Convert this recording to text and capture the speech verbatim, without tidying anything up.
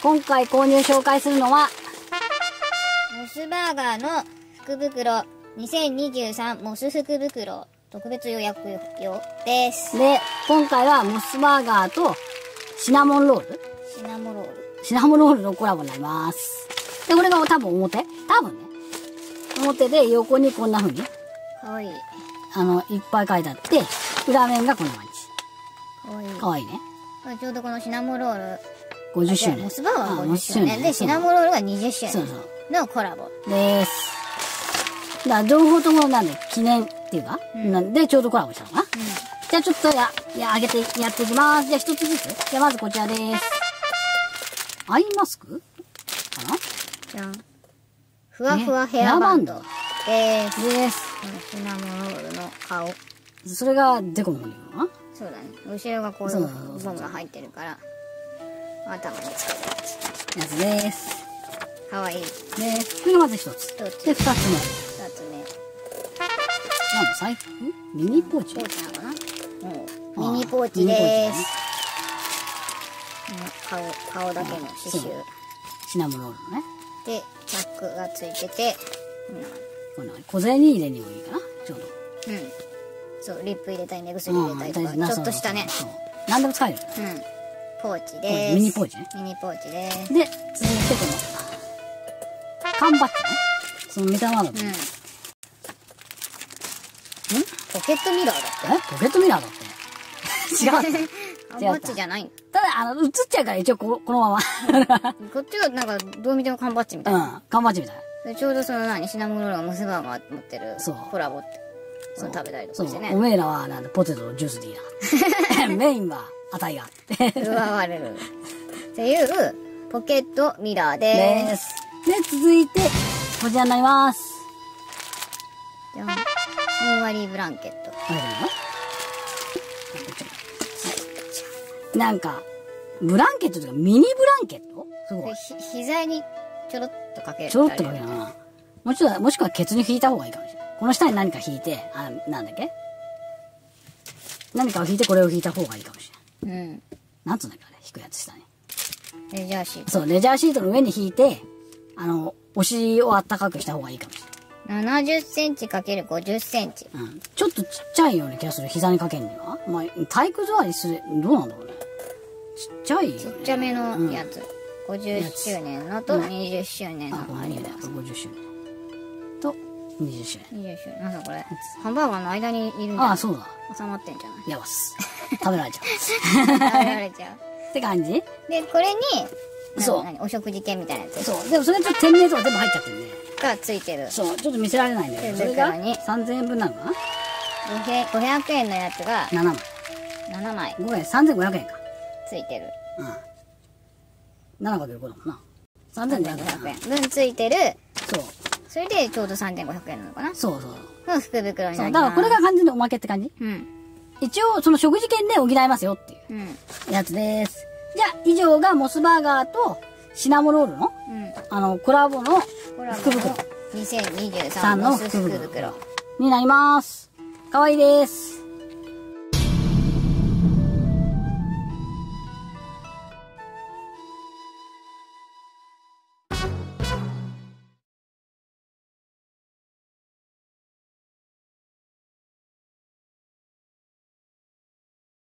今回購入紹介するのは、モスバーガーの福袋にせんにじゅうさんモス福袋特別予約用です。で、今回はモスバーガーとシナモンロールシナモロールシナモロールのコラボになります。で、これが多分表多分ね。表で横にこんな風に。かわいい。あの、いっぱい書いてあって、裏面がこんな感じ。かわいい。かわいいね。ちょうどこのシナモロール。ごじゅっしゅうねん。モスバーガーはごじゅっしゅうねん。で、シナモロールがにじゅっしゅうねん。そうそう。のコラボ。です。だから、情報ともなんで、記念っていうか、うん、なんで、ちょうどコラボしたのかな。うん、じゃあ、ちょっとや、や、あげて、やっていきます。じゃあ、一つずつ。じゃあ、まずこちらです。アイマスクかなじゃん。ふわふわヘアバンド。でーす。です。シナモロールの顔。それが、デコの方にいるのかなそうだね。後ろがこういうボムが入ってるから、頭につけるやつ。やつです。かわいい。で、これがまず一つ。一つ。で、二つ目。二つ目。なんだ、財布？ミニポーチ？ポーチなのかな？ミニポーチでーす。顔、顔だけの刺繍。シナモロールのね。で、チャックがついてて、こんな、小銭入れにもいいかな？ちょうど。うん。そう、リップ入れたり、寝薬入れたりとか、ちょっとしたね。なんでも使える。うん。ポーチでーす。ミニポーチね。ミニポーチでーす。で、続いてこの、缶バッジね。その目玉だと。うん。ん？ポケットミラーだって。え？ポケットミラーだって。違う。缶バッジじゃないんだ。ただ、あの、映っちゃうから一応こ、このまま。こっちがなんか、どう見ても缶バッジみたいな。うん。缶バッジみたいな。ちょうどその何、シナモロールがモスバーガー持ってる。そう。コラボって。そう。食べたりとかしてね。おめえらは、なんだ、ポテトのジュースでいいな。メインは、値が。奪われる。っていう、ポケットミラーでーす。で、続いて、こちらになります。じゃん。ふんわりブランケット。はい、なんか、ブランケットというかミニブランケットすごい。ひ、膝にちょろっとかける。ちょろっとかけるな。もうちょっと、もしくはケツに引いた方がいいかもしれない。この下に何か引いて、あ、なんだっけ何かを引いてこれを引いた方がいいかもしれない。うん。なんつうんだっけあれ引くやつ下に。レジャーシート。そう、レジャーシートの上に引いて、あの、お尻をあったかくした方がいいかもしれない。ななじゅっセンチかけるごじゅっセンチ。うん。ちょっとちっちゃいような気がする。膝にかけるには。まあ、体育座りする、どうなんだろうね。ちっちゃいよね。ちっちゃめのやつ。うん、ごじゅっしゅうねんのとにじゅっしゅうねんの。あ、ごじゅっしゅうねん。と、にじゅっしゅうねん。にじゅっしゅうねん。なんだこれ。ハンバーガーの間にいるんだ。ああ、そうだ。収まってんじゃないやばす。食べられちゃう。食べられちゃう。って感じ？で、これに、そう。お食事券みたいなやつ。そう。でもそれちょっと店名とか全部入っちゃってるね。がついてる。そう。ちょっと見せられないんだけど。それがさんぜんえんぶんなのかな ?ごひゃくえんのやつが。ななまい。ななまい。ごえん、さんぜんごひゃくえんか。ついてる。うん。ななかけるご だもんな。さんぜんごひゃくえん分ついてる。そう。それでちょうどさんぜんごひゃくえんなのかなそうそう。の福袋になります。そう。だからこれが完全におまけって感じうん。一応その食事券で補いますよっていうやつです。じゃあ、以上がモスバーガーとシナモロールの、うん、あの、コラボの福袋。にせんにじゅうさんの福袋になります。かわいいです。